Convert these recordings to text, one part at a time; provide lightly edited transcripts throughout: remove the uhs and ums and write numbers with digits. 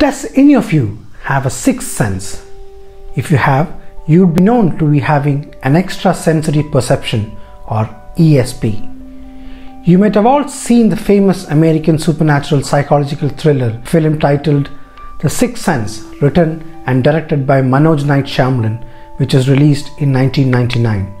Does any of you have a sixth sense? If you have, you would be known to be having an extrasensory perception or ESP. You might have all seen the famous American supernatural psychological thriller film titled The Sixth Sense, written and directed by Manoj Night Shyamalan, which was released in 1999.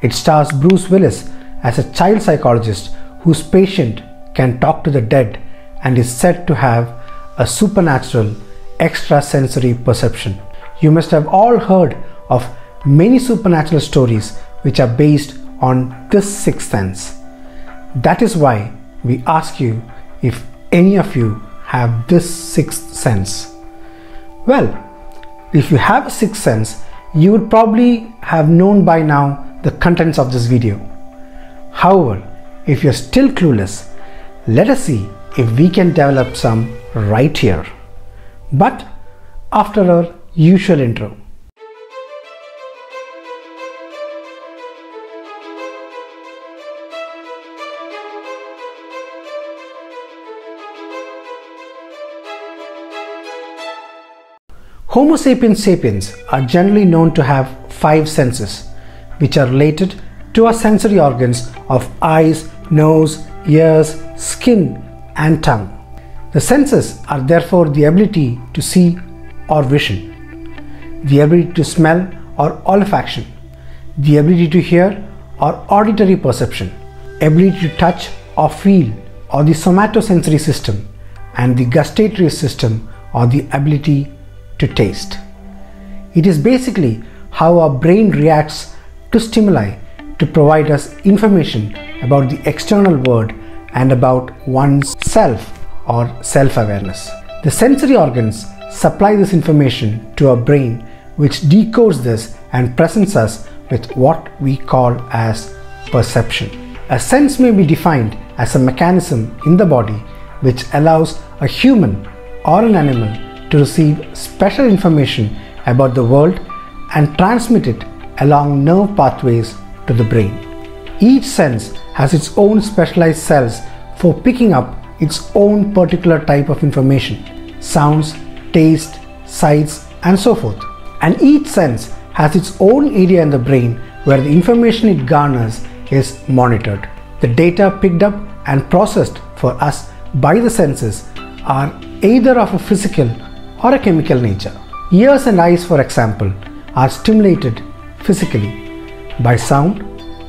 It stars Bruce Willis as a child psychologist whose patient can talk to the dead and is said to have a supernatural extrasensory perception. You must have all heard of many supernatural stories which are based on this sixth sense. That is why we ask you if any of you have this sixth sense. Well, if you have a sixth sense, you would probably have known by now the contents of this video. However, if you're still clueless, let us see if we can develop some right here. But after our usual intro. Homo sapiens sapiens are generally known to have five senses, which are related to our sensory organs of eyes, nose, ears, skin, and tongue. The senses are therefore the ability to see or vision, the ability to smell or olfaction, the ability to hear or auditory perception, ability to touch or feel, or the somatosensory system, and the gustatory system, or the ability to taste. It is basically how our brain reacts to stimuli to provide us information about the external world and about one's self or self-awareness. The sensory organs supply this information to our brain, which decodes this and presents us with what we call as perception. A sense may be defined as a mechanism in the body which allows a human or an animal to receive special information about the world and transmit it along nerve pathways to the brain. Each sense has its own specialized cells for picking up its own particular type of information, sounds, taste, sights, and so forth. And each sense has its own area in the brain where the information it garners is monitored. The data picked up and processed for us by the senses are either of a physical or a chemical nature. Ears and eyes, for example, are stimulated physically by sound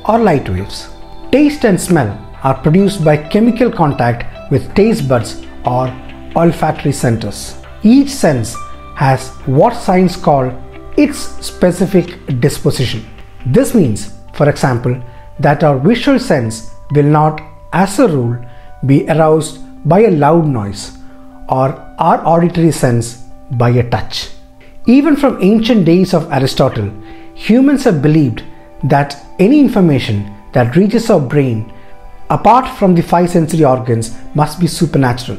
or light waves. Taste and smell are produced by chemical contact with taste buds or olfactory centers. Each sense has what science calls its specific disposition. This means, for example, that our visual sense will not, as a rule, be aroused by a loud noise, or our auditory sense by a touch. Even from ancient days of Aristotle, humans have believed that any information that reaches our brain apart from the five sensory organs must be supernatural.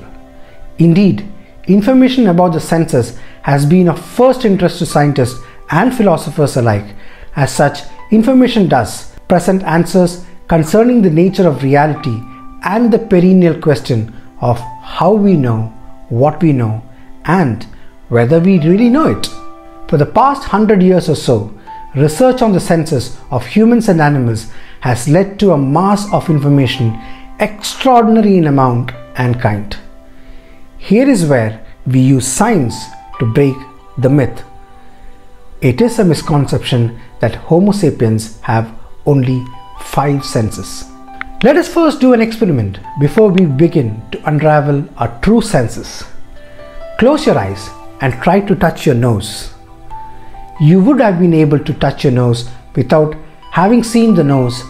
Indeed, information about the senses has been of first interest to scientists and philosophers alike. As such, information does present answers concerning the nature of reality and the perennial question of how we know what we know and whether we really know it. For the past 100 years or so, research on the senses of humans and animals has led to a mass of information extraordinary in amount and kind. Here is where we use science to break the myth. It is a misconception that Homo sapiens have only five senses. Let us first do an experiment before we begin to unravel our true senses. Close your eyes and try to touch your nose. You would have been able to touch your nose without having seen the nose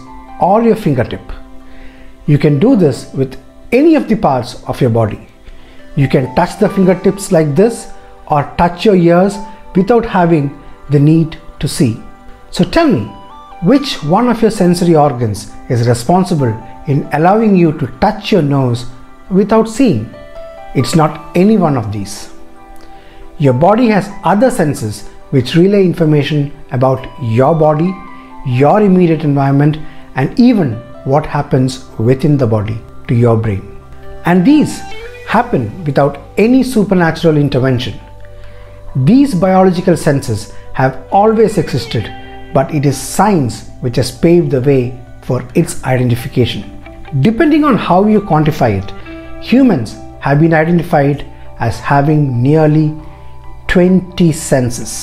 or your fingertip. You can do this with any of the parts of your body. You can touch the fingertips like this or touch your ears without having the need to see. So tell me, which one of your sensory organs is responsible in allowing you to touch your nose without seeing? It's not any one of these. Your body has other senses which relay information about your body, your immediate environment, and even what happens within the body to your brain. And these happen without any supernatural intervention. These biological senses have always existed, but it is science which has paved the way for its identification. Depending on how you quantify it, humans have been identified as having nearly 20 senses.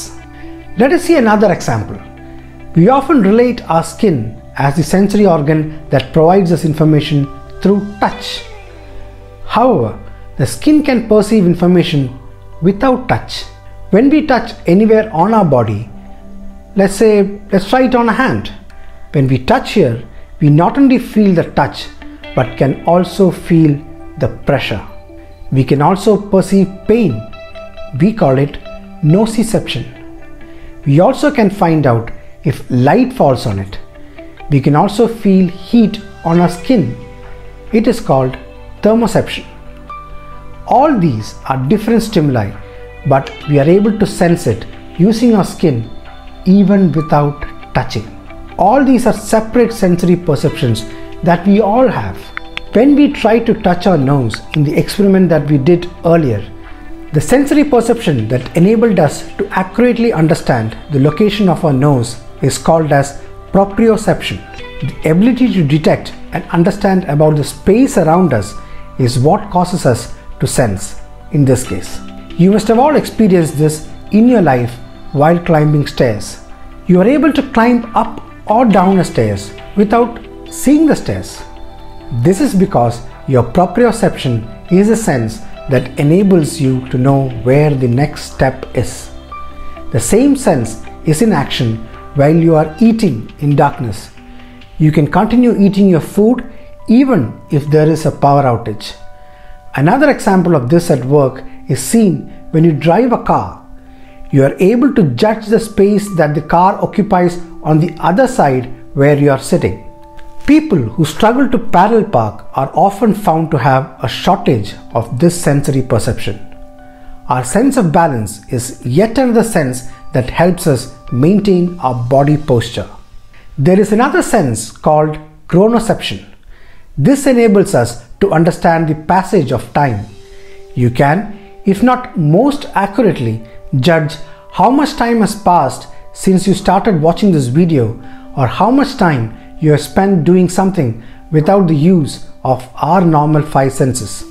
Let us see another example. We often relate our skin as the sensory organ that provides us information through touch. However, the skin can perceive information without touch. When we touch anywhere on our body, let's try it on a hand. When we touch here, we not only feel the touch, but can also feel the pressure. We can also perceive pain. We call it nociception. We also can find out if light falls on it. We can also feel heat on our skin. It is called thermoception. All these are different stimuli, but we are able to sense it using our skin even without touching. All these are separate sensory perceptions that we all have. When we try to touch our nose in the experiment that we did earlier, the sensory perception that enabled us to accurately understand the location of our nose is called as proprioception. The ability to detect and understand about the space around us is what causes us to sense in this case. You must have all experienced this in your life while climbing stairs. You are able to climb up or down the stairs without seeing the stairs. This is because your proprioception is a sense that enables you to know where the next step is. The same sense is in action while you are eating in darkness. You can continue eating your food even if there is a power outage. Another example of this at work is seen when you drive a car. You are able to judge the space that the car occupies on the other side where you are sitting. People who struggle to parallel park are often found to have a shortage of this sensory perception. Our sense of balance is yet another sense that helps us maintain our body posture. There is another sense called chronoception. This enables us to understand the passage of time. You can, if not most accurately, judge how much time has passed since you started watching this video, or how much time you have spent doing something without the use of our normal five senses,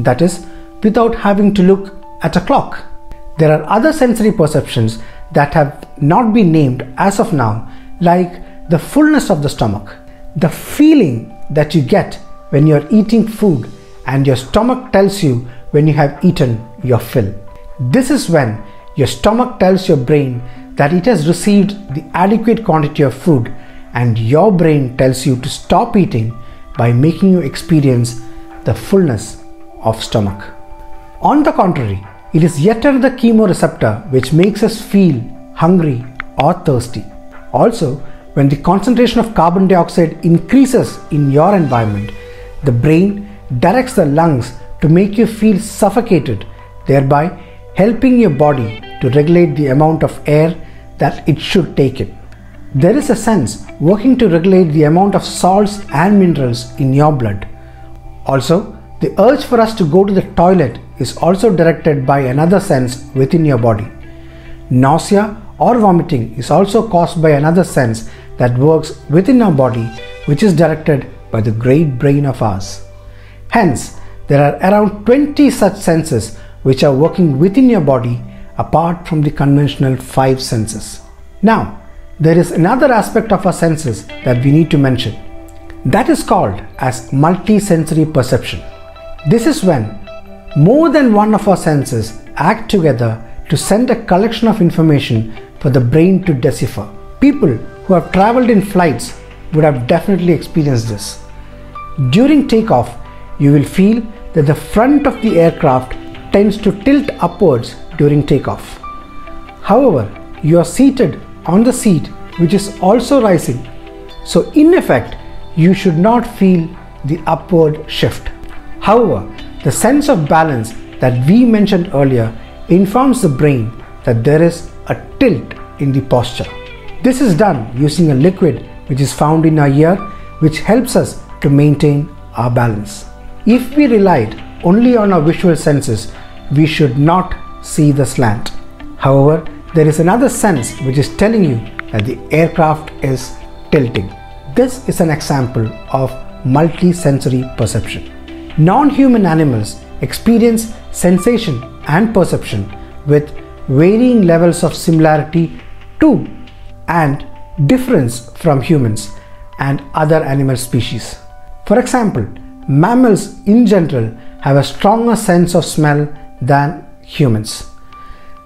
that is, without having to look at a clock. There are other sensory perceptions that have not been named as of now, like the fullness of the stomach. The feeling that you get when you are eating food and your stomach tells you when you have eaten your fill. This is when your stomach tells your brain that it has received the adequate quantity of food, and your brain tells you to stop eating by making you experience the fullness of stomach. On the contrary, it is yet another chemoreceptor which makes us feel hungry or thirsty. Also, when the concentration of carbon dioxide increases in your environment, the brain directs the lungs to make you feel suffocated, thereby helping your body to regulate the amount of air that it should take in. There is a sense working to regulate the amount of salts and minerals in your blood. Also, the urge for us to go to the toilet is also directed by another sense within your body. Nausea or vomiting is also caused by another sense that works within our body, which is directed by the great brain of ours. Hence, there are around 20 such senses which are working within your body apart from the conventional five senses. Now, there is another aspect of our senses that we need to mention. That is called as multisensory perception. This is when more than one of our senses act together to send a collection of information for the brain to decipher. People who have traveled in flights would have definitely experienced this. During takeoff, you will feel that the front of the aircraft tends to tilt upwards during takeoff. However, you are seated on the seat which is also rising, so in effect you should not feel the upward shift. However, the sense of balance that we mentioned earlier informs the brain that there is a tilt in the posture. This is done using a liquid which is found in our ear, which helps us to maintain our balance. If we relied only on our visual senses, we should not see the slant. However, there is another sense which is telling you that the aircraft is tilting. This is an example of multi-sensory perception. Non-human animals experience sensation and perception with varying levels of similarity to and difference from humans and other animal species. For example, mammals in general have a stronger sense of smell than humans.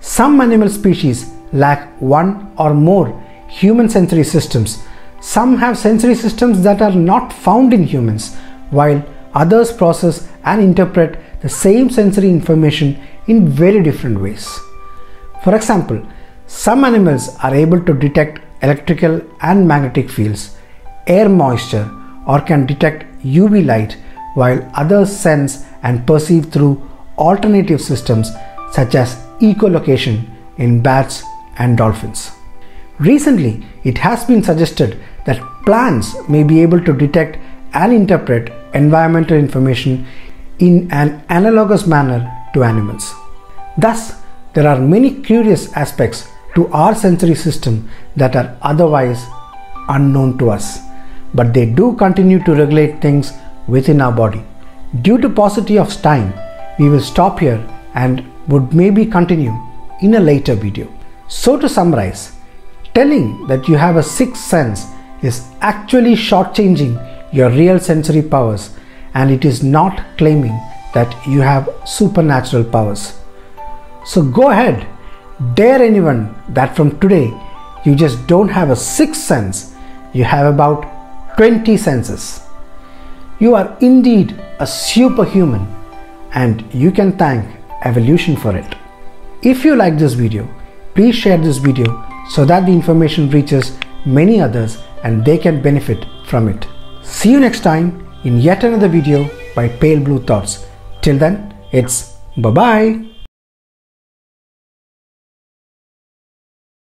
Some animal species lack one or more human sensory systems. Some have sensory systems that are not found in humans, while others process and interpret the same sensory information in very different ways. For example, some animals are able to detect electrical and magnetic fields, air moisture, or can detect UV light, while others sense and perceive through alternative systems such as echolocation in bats and dolphins. Recently, it has been suggested that plants may be able to detect and interpret environmental information in an analogous manner to animals. Thus, there are many curious aspects to our sensory system that are otherwise unknown to us, but they do continue to regulate things within our body. Due to paucity of time, we will stop here and would maybe continue in a later video. So to summarize, telling that you have a sixth sense is actually shortchanging your real sensory powers, and it is not claiming that you have supernatural powers. So go ahead, dare anyone that from today you just don't have a sixth sense, you have about 20 senses. You are indeed a superhuman, and you can thank evolution for it. If you like this video, please share this video so that the information reaches many others and they can benefit from it. See you next time in yet another video by Pale Blue Thoughts. Till then, it's bye-bye.